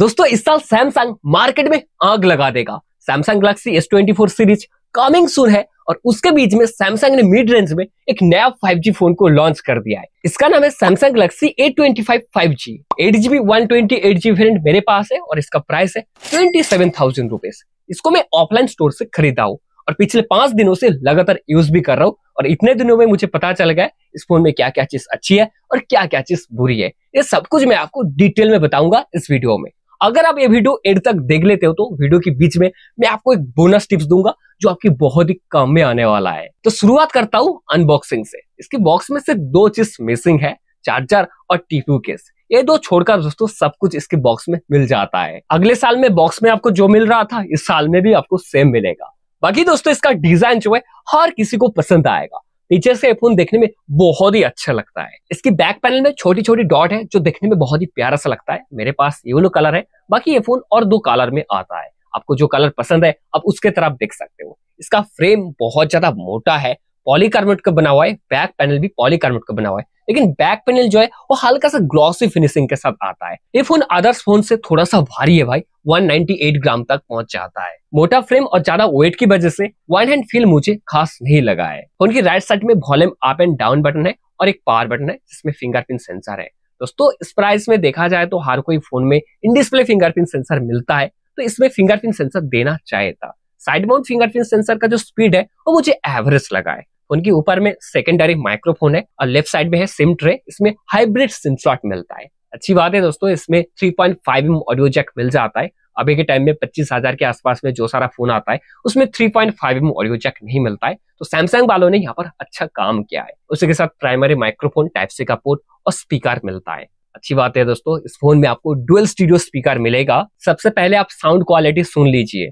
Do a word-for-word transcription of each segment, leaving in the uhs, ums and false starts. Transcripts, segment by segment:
दोस्तों इस साल सैमसंग मार्केट में आग लगा देगा। Samsung Galaxy S twenty four series coming soon है और उसके बीच में सैमसंग ने मिड रेंज में एक नया फाइव जी फोन को लॉन्च कर दिया है। इसका नाम है Samsung Galaxy A twenty five five G. Eight G B one twenty eight G B variant मेरे पास है और इसका प्राइस है सत्ताईस हज़ार रुपीस। इसको मैं ऑफलाइन स्टोर से खरीदा हूँ और पिछले पांच दिनों से लगातार यूज भी कर रहा हूँ और इतने दिनों में मुझे पता चल गया इस फोन में क्या क्या चीज अच्छी है और क्या क्या चीज बुरी है। ये सब कुछ मैं आपको डिटेल में बताऊंगा इस वीडियो में। अगर आप ये वीडियो एंड तक देख लेते हो तो वीडियो के बीच में मैं आपको एक बोनस टिप्स दूंगा जो आपकी बहुत ही काम में आने वाला है। तो शुरुआत करता हूँ अनबॉक्सिंग से। इसके बॉक्स में सिर्फ दो चीज मिसिंग है, चार्जर और टीपू केस। ये दो छोड़कर दोस्तों सब कुछ इसके बॉक्स में मिल जाता है। अगले साल में बॉक्स में आपको जो मिल रहा था इस साल में भी आपको सेम मिलेगा। बाकी दोस्तों इसका डिजाइन जो है हर किसी को पसंद आएगा। नीचे से फोन देखने में बहुत ही अच्छा लगता है। इसकी बैक पैनल में छोटी छोटी डॉट है जो देखने में बहुत ही प्यारा सा लगता है। मेरे पास येलो कलर है, बाकी ये फोन और दो कलर में आता है। आपको जो कलर पसंद है आप उसके तरफ देख सकते हो। इसका फ्रेम बहुत ज्यादा मोटा है, पॉलीकार्बोनेट का बना हुआ है। बैक पैनल भी पॉलीकार्बोनेट का बना हुआ है, लेकिन बैक पैनल जो है वो हल्का सा ग्लॉसी फिनिशिंग के साथ आता है। ये फोन अदर्स फोन से थोड़ा सा भारी है भाई, एक सौ अट्ठानवे ग्राम तक पहुंच जाता है। मोटा फ्रेम और ज्यादा वेट की वजह से वन हैंड फील मुझे खास नहीं लगा है। फोन की राइट साइड में volume up and down button है और एक पावर बटन है जिसमें फिंगरप्रिंट सेंसर है। दोस्तों इस प्राइस में देखा जाए तो हर कोई फोन में इन डिस्प्ले फिंगरप्रिंट सेंसर मिलता है, तो इसमें फिंगरप्रिंट सेंसर देना चाहिए था। साइड माउंट फिंगरप्रिंट सेंसर का जो स्पीड है वो मुझे एवरेज लगा है। उनके ऊपर में सेकेंडरी माइक्रोफोन है और लेफ्ट साइड में है सिम ट्रे। इसमें हाइब्रिड सिम स्लॉट मिलता है, अच्छी बात है दोस्तों। इसमें three point five M audio jack मिल जाता है। अभी के टाइम में पच्चीस हज़ार के आसपास में जो सारा फोन आता है उसमें three point five M audio jack नहीं मिलता है, तो सैमसंग वालों ने यहाँ पर अच्छा काम किया है। उसी के साथ प्राइमरी माइक्रोफोन, टाइप सी का पोर्ट और स्पीकर मिलता है, अच्छी बात है दोस्तों। इस फोन में आपको डुअल स्टीरियो स्पीकर मिलेगा। सबसे पहले आप साउंड क्वालिटी सुन लीजिए।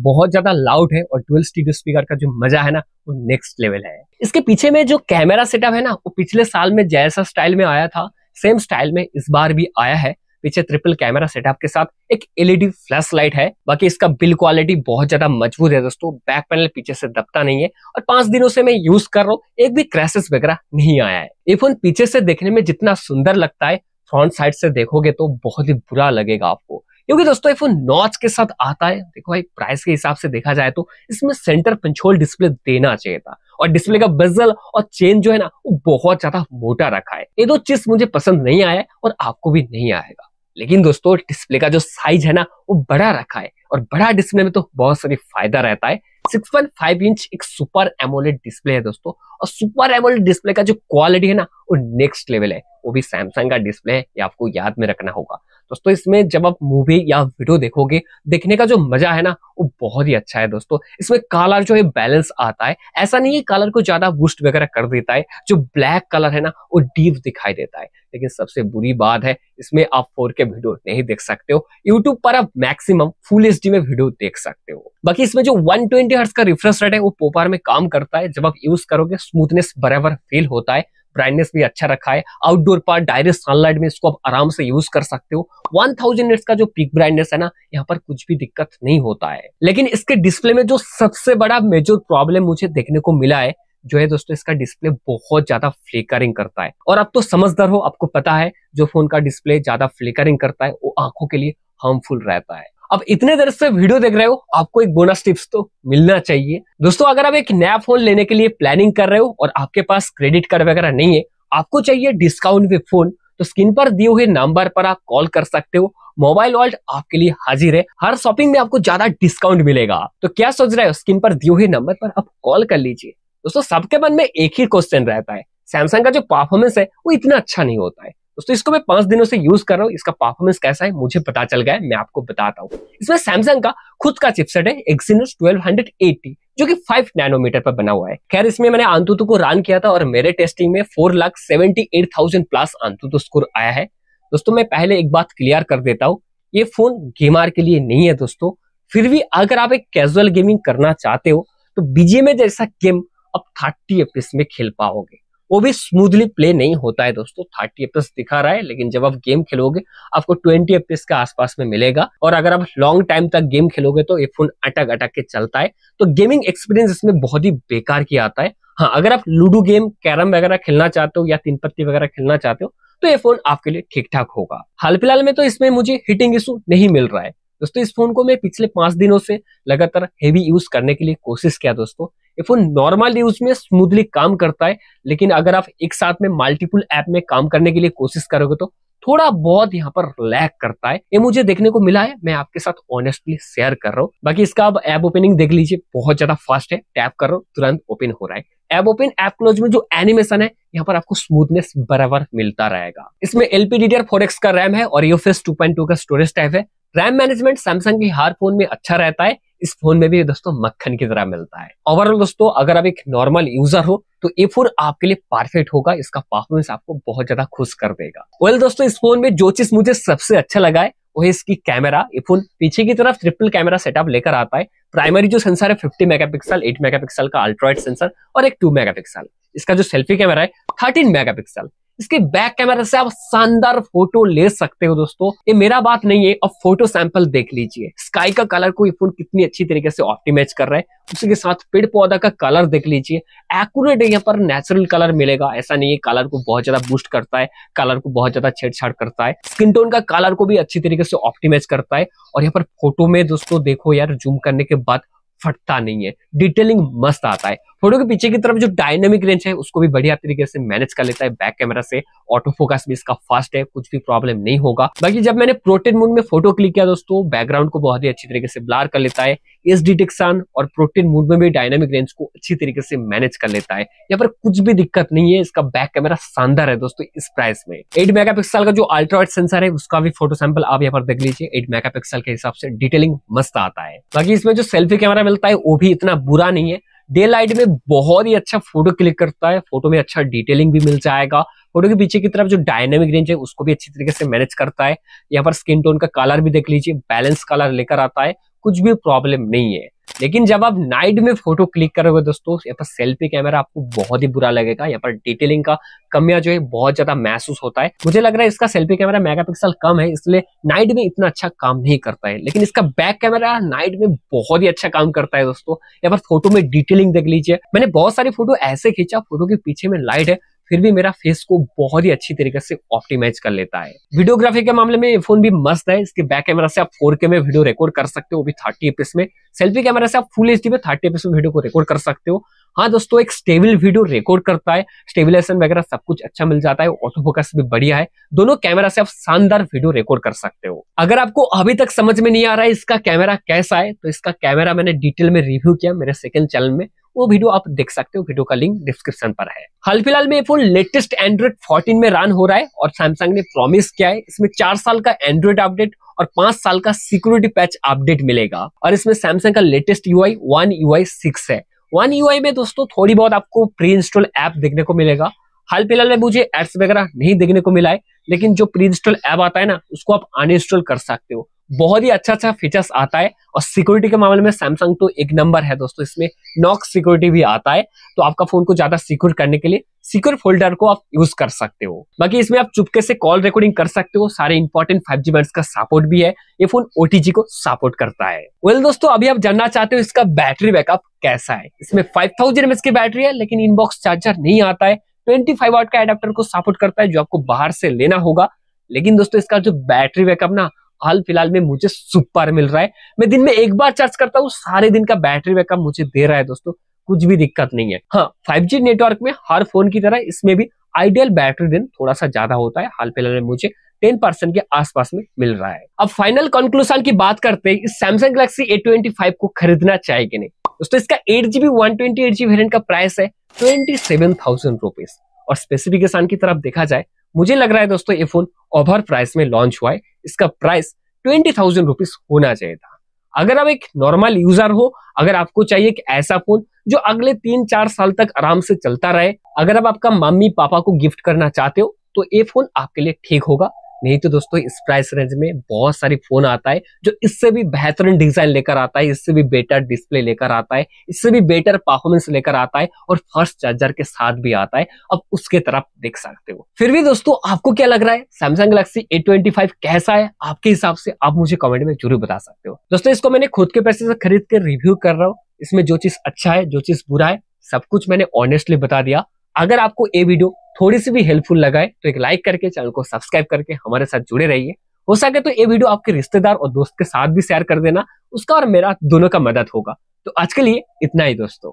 बहुत ज्यादा लाउड है और डुअल स्टीरियो स्पीकर का जो मजा है ना वो नेक्स्ट लेवल है। इसके पीछे में जो कैमरा सेटअप है ना वो पिछले साल में जैसा स्टाइल में आया था सेम स्टाइल में इस बार भी आया है। पीछे ट्रिपल कैमरा सेटअप के साथ एक एलईडी फ्लैश लाइट है। बाकी इसका बिल्ड क्वालिटी बहुत ज्यादा मजबूत है दोस्तों। बैक पैनल पीछे से दबता नहीं है और पांच दिनों से मैं यूज कर रहा हूँ, एक भी क्रैशेस वगैरह नहीं आया है। ये फोन पीछे से देखने में जितना सुंदर लगता है फ्रंट साइड से देखोगे तो बहुत ही बुरा लगेगा आपको, क्योंकि दोस्तों ये फोन नॉच के साथ आता है। देखो भाई प्राइस के हिसाब से देखा जाए तो इसमें सेंटर पंचोल डिस्प्ले देना चाहिए था और डिस्प्ले का बेजल और चेन जो है ना वो बहुत ज्यादा मोटा रखा है। ये दो चीज मुझे पसंद नहीं आया और आपको भी नहीं आएगा। लेकिन दोस्तों डिस्प्ले का जो साइज है ना वो बड़ा रखा है और बड़ा डिस्प्ले में तो बहुत सारी फायदा रहता है। सिक्स पॉइंट फाइव इंच एक सुपर एमोलेड डिस्प्ले है दोस्तों और सुपर एमोलेड डिस्प्ले का जो क्वालिटी है ना वो नेक्स्ट लेवल है। वो भी सैमसंग का डिस्प्ले है, ये आपको याद में रखना होगा दोस्तों। इसमें जब आप मूवी या वीडियो देखोगे देखने का जो मजा है ना वो बहुत ही अच्छा है दोस्तों। इसमें कलर जो है बैलेंस आता है, ऐसा नहीं है कलर को ज्यादा बूस्ट वगैरह कर देता है। जो ब्लैक कलर है ना वो डीप दिखाई देता है। लेकिन सबसे बुरी बात है इसमें आप फोर के वीडियो नहीं देख सकते हो। यूट्यूब पर आप मैक्सिमम फुल एचडी में वीडियो देख सकते हो। बाकी इसमें जो वन ट्वेंटी हर्ट्ज का रिफ्रेश रेट है वो पॉपर में काम करता है। जब आप यूज करोगे स्मूथनेस बराबर फील होता है। ब्राइटनेस भी अच्छा रखा है। आउटडोर पर डायरेक्ट सनलाइट में इसको आप आराम से यूज कर सकते हो। वन थाउज़ेंड निट्स का जो पीक ब्राइटनेस है ना यहाँ पर कुछ भी दिक्कत नहीं होता है। लेकिन इसके डिस्प्ले में जो सबसे बड़ा मेजर प्रॉब्लम मुझे देखने को मिला है जो है दोस्तों इसका डिस्प्ले बहुत ज्यादा फ्लिकरिंग करता है। और आप तो समझदार हो, आपको पता है जो फोन का डिस्प्ले ज्यादा फ्लिकरिंग करता है वो आंखों के लिए हार्मफुल रहता है। अब इतने देर से वीडियो देख रहे हो आपको एक बोनस टिप्स तो मिलना चाहिए दोस्तों। अगर आप एक नया फोन लेने के लिए प्लानिंग कर रहे हो और आपके पास क्रेडिट कार्ड वगैरह नहीं है, आपको चाहिए डिस्काउंट पे फोन, तो स्क्रीन पर दिए हुए नंबर पर आप कॉल कर सकते हो। मोबाइल वर्ल्ड आपके लिए हाजिर है, हर शॉपिंग में आपको ज्यादा डिस्काउंट मिलेगा। तो क्या सोच रहे हो, स्क्रीन पर दिए हुए नंबर पर आप कॉल कर लीजिए। दोस्तों सबके मन में एक ही क्वेश्चन रहता है, सैमसंग का जो परफॉर्मेंस है वो इतना अच्छा नहीं होता है। दोस्तों इसको मैं पांच दिनों से यूज कर रहा हूँ, इसका परफॉर्मेंस कैसा है मुझे पता चल गया है, मैं आपको बताता हूँ। इसमें सैमसंग का खुद का चिपसेट है एक्सिनोस ट्वेल्व एटी जो कि फाइव नैनोमीटर पर बना हुआ है। खैर इसमें मैंने अंतुतु को रन किया था और मेरे टेस्टिंग में four lakh seventy eight thousand plus AnTuTu score आया है। दोस्तों मैं पहले एक बात क्लियर कर देता हूँ, ये फोन गेमर के लिए नहीं है दोस्तों। फिर भी अगर आप एक कैजुअल गेमिंग करना चाहते हो तो बीजीएमआई जैसा गेम आप थर्टी एफ पी एस में खेल पाओगे। वो भी स्मूथली प्ले नहीं होता है दोस्तों। थर्टी एफपीएस दिखा रहा है, लेकिन जब आप गेम खेलोगे आपको ट्वेंटी एफपीएस के आसपास में मिलेगा, और अगर आप लॉन्ग टाइम तक गेम खेलोगे तो ये फोन अटक अटक के चलता है। तो गेमिंग एक्सपीरियंस इसमें बहुत ही बेकार किया आता है। हाँ, अगर आप लूडो गेम, कैरम वगैरह खेलना चाहते हो या तीन पत्ती वगैरह खेलना चाहते हो तो ये फोन आपके लिए ठीक ठाक होगा। हाल फिलहाल में तो इसमें मुझे हीटिंग इशू नहीं मिल रहा है दोस्तों। इस फोन को मैं पिछले पांच दिनों से लगातार हेवी यूज करने के लिए कोशिश किया दोस्तों। ये फोन नॉर्मल यूज में स्मूथली काम करता है, लेकिन अगर आप एक साथ में मल्टीपल ऐप में काम करने के लिए कोशिश करोगे तो थोड़ा बहुत यहाँ पर लैग करता है, ये मुझे देखने को मिला है। मैं आपके साथ ऑनेस्टली शेयर कर रहा हूँ। बाकी इसका आप ऐप ओपनिंग देख लीजिए, बहुत ज्यादा फास्ट है। टैप कर रहा हूँ, तुरंत ओपन हो रहा है। ऐप ओपन ऐप क्लोज में जो एनिमेशन है यहाँ पर आपको स्मूथनेस बराबर मिलता रहेगा। इसमें L P D D R four X का रैम है और यूएफएस टू पॉइंट टू का स्टोरेज टाइप है। रैम मैनेजमेंट सैमसंग के हर फोन में अच्छा रहता है, इस फोन में भी दोस्तों मक्खन की तरह मिलता है। ओवरऑल दोस्तों अगर आप एक नॉर्मल यूजर हो तो ये फोन आपके लिए परफेक्ट होगा। इसका परफॉर्मेंस आपको बहुत ज्यादा खुश कर देगा। वेल दोस्तों, इस फोन में जो चीज मुझे सबसे अच्छा लगा है वो है इसकी कैमरा। ये फोन पीछे की तरफ ट्रिपल कैमरा सेटअप लेकर आता है। प्राइमरी जो सेंसर है फिफ्टी मेगापिक्सल, एट मेगापिक्सल का अल्ट्रावाइड सेंसर और एक टू मेगापिक्सल। इसका जो सेल्फी कैमरा है थर्टीन मेगापिक्सल। इसके बैक कैमरा से आप शानदार फोटो ले सकते हो दोस्तों। ये मेरा बात नहीं है, अब फोटो सैंपल देख लीजिए। स्काई का कलर को ये फोन कितनी अच्छी तरीके से ऑप्टिमाइज कर रहा है। उसके साथ पेड़ पौधा का कलर देख लीजिए, एक्यूरेट यहाँ पर नेचुरल कलर मिलेगा। ऐसा नहीं है कलर को बहुत ज्यादा बूस्ट करता है, कलर को बहुत ज्यादा छेड़छाड़ करता है। स्किन टोन का कलर को भी अच्छी तरीके से ऑप्टिमाइज करता है। और यहाँ पर फोटो में दोस्तों देखो यार, जूम करने के बाद फटता नहीं है, डिटेलिंग मस्त आता है। फोटो के पीछे की तरफ जो डायनामिक रेंज है उसको भी बढ़िया तरीके से मैनेज कर लेता है बैक कैमरा से। ऑटो फोकस भी इसका फास्ट है, कुछ भी प्रॉब्लम नहीं होगा। बाकी जब मैंने प्रोटेन मोड में फोटो क्लिक किया दोस्तों, बैकग्राउंड को बहुत ही अच्छी तरीके से ब्लर कर लेता है। एज डिटेक्शन और प्रोटेन मोड में भी डायनामिक रेंज को अच्छी तरीके से मैनेज कर लेता है। यहाँ पर कुछ भी दिक्कत नहीं है। इसका बैक कैमरा शानदार है दोस्तों इस प्राइस में। एट मेगा पिक्सल का जो अल्ट्रावाइड सेंसर है उसका भी फोटो सैंपल आप यहाँ पर देख लीजिए। एट मेगा पिक्सल के हिसाब से डिटेलिंग मस्त आता है। बाकी इसमें जो सेल्फी कैमरा मिलता है वो भी इतना बुरा नहीं है। डे लाइट में बहुत ही अच्छा फोटो क्लिक करता है, फोटो में अच्छा डिटेलिंग भी मिल जाएगा। फोटो के पीछे की तरफ जो डायनामिक रेंज है उसको भी अच्छी तरीके से मैनेज करता है। यहाँ पर स्किन टोन का कलर भी देख लीजिए, बैलेंस कलर लेकर आता है, कुछ भी प्रॉब्लम नहीं है। लेकिन जब आप नाइट में फोटो क्लिक करोगे दोस्तों, यहाँ पर सेल्फी कैमरा आपको बहुत ही बुरा लगेगा। यहाँ पर डिटेलिंग का कमियां जो है बहुत ज्यादा महसूस होता है। मुझे लग रहा है इसका सेल्फी कैमरा मेगापिक्सल कम है, इसलिए नाइट में इतना अच्छा काम नहीं करता है। लेकिन इसका बैक कैमरा नाइट में बहुत ही अच्छा काम करता है दोस्तों। यहाँ पर फोटो में डिटेलिंग देख लीजिए। मैंने बहुत सारी फोटो ऐसे खींचा, फोटो के पीछे में लाइट है, फिर भी मेरा फेस को बहुत ही अच्छी तरीके से ऑप्टिमाइज कर लेता है। वीडियोग्राफी के मामले में ये फोन भी मस्त है। इसके बैक कैमरा से आप फोर के में वीडियो रिकॉर्ड कर सकते हो, वो भी थर्टी एफ पी एस में। सेल्फी कैमरा से आप फुल एचडी में थर्टी एफ पी एस में वीडियो को रिकॉर्ड कर सकते हो। हाँ दोस्तों, एक स्टेबल वीडियो रिकॉर्ड करता है, स्टेबलाइजेशन वगैरह सब कुछ अच्छा मिल जाता है। ऑटो फोकस भी बढ़िया है। दोनों कैमरा से आप शानदार वीडियो रिकॉर्ड कर सकते हो। अगर आपको अभी तक समझ में नहीं आ रहा है इसका कैमरा कैसा है, तो इसका कैमरा मैंने डिटेल में रिव्यू किया मेरे सेकंड चैनल में, वो वीडियो आप देख सकते हो। वीडियो का लिंक डिस्क्रिप्शन पर है। हाल फिलहाल में ये फोन लेटेस्ट एंड्रॉइड फोर्टीन में रन हो रहा है और सैमसंग ने प्रॉमिस किया है इसमें चार साल का एंड्रॉइड अपडेट और पांच साल का सिक्योरिटी पैच अपडेट मिलेगा। और इसमें सैमसंग का latest UI one UI six है। वन यूआई में दोस्तों थोड़ी बहुत आपको प्री इंस्टॉल ऐप देखने को मिलेगा। हाल फिलहाल में मुझे एड्स वगैरह नहीं देखने को मिला है, लेकिन जो प्री इंस्टॉल ऐप आता है ना उसको आप अनइंस्टॉल कर सकते हो। बहुत ही अच्छा अच्छा फीचर्स आता है। और सिक्योरिटी के मामले में सैमसंग तो एक नंबर है दोस्तों। इसमें नॉक सिक्योरिटी भी आता है, तो आपका फोन को ज्यादा सिक्योर करने के लिए सिक्योर फोल्डर को आप यूज कर सकते हो। बाकी इसमें आप चुपके से कॉल रिकॉर्डिंग कर सकते हो। सारे इंपॉर्टेंट फाइव जी बैंड्स का सपोर्ट भी है। ये फोन ओ टी जी को सपोर्ट करता है। वेल दोस्तों, अभी आप जानना चाहते हो इसका बैटरी बैकअप कैसा है। इसमें फाइव थाउजेंड एम एच की बैटरी है, लेकिन इनबॉक्स चार्जर नहीं आता है। ट्वेंटी फाइव वाट का एडाप्टर को सपोर्ट करता है, जो आपको बाहर से लेना होगा। लेकिन दोस्तों इसका जो बैटरी बैकअप ना हाल फिलहाल में मुझे सुपर मिल रहा है। मैं दिन में एक बार चार्ज करता हूँ, सारे दिन का बैटरी बैकअप मुझे दे रहा है दोस्तों, कुछ भी दिक्कत नहीं है। हाँ, फाइव जी नेटवर्क में हर फोन की तरह इसमें भी आइडियल बैटरी दिन थोड़ा सा ज्यादा होता है। हाल फिलहाल में मुझे टेन परसेंट के आसपास में मिल रहा है। अब फाइनल कंक्लूजन की बात करते हैं, इस Samsung Galaxy A twenty five को खरीदना चाहिए कि नहीं दोस्तों। इसका eight GB one twenty eight GB variant का प्राइस है ट्वेंटी सेवन थाउजेंड रुपीज। और स्पेसिफिकेशन की तरफ देखा जाए, मुझे लग रहा है दोस्तों ये फोन ओवर प्राइस में लॉन्च हुआ है। इसका प्राइस ट्वेंटी थाउजेंड रुपीज होना चाहिए था। अगर आप एक नॉर्मल यूजर हो, अगर आपको चाहिए एक ऐसा फोन जो अगले तीन चार साल तक आराम से चलता रहे, अगर आप आपका मम्मी पापा को गिफ्ट करना चाहते हो तो ये फोन आपके लिए ठीक होगा। नहीं तो दोस्तों इस प्राइस रेंज में बहुत सारी फोन आता है जो इससे भी बेहतरीन डिजाइन लेकर आता है, इससे भी बेटर डिस्प्ले लेकर आता है, इससे भी बेटर परफॉर्मेंस लेकर आता है और फर्स्ट चार्जर के साथ भी आता है। अब उसके तरफ देख सकते हो। फिर भी दोस्तों आपको क्या लग रहा है Samsung Galaxy A twenty five कैसा है आपके हिसाब से, आप मुझे कमेंट में जरूर बता सकते हो। दोस्तों इसको मैंने खुद के पैसे से खरीद के रिव्यू कर रहा हूँ, इसमें जो चीज अच्छा है जो चीज बुरा है सब कुछ मैंने ऑनेस्टली बता दिया। अगर आपको ये वीडियो थोड़ी सी भी हेल्पफुल लगाए तो एक लाइक करके चैनल को सब्सक्राइब करके हमारे साथ जुड़े रहिए। हो सके तो ये वीडियो आपके रिश्तेदार और दोस्त के साथ भी शेयर कर देना, उसका और मेरा दोनों का मदद होगा। तो आज के लिए इतना ही दोस्तों।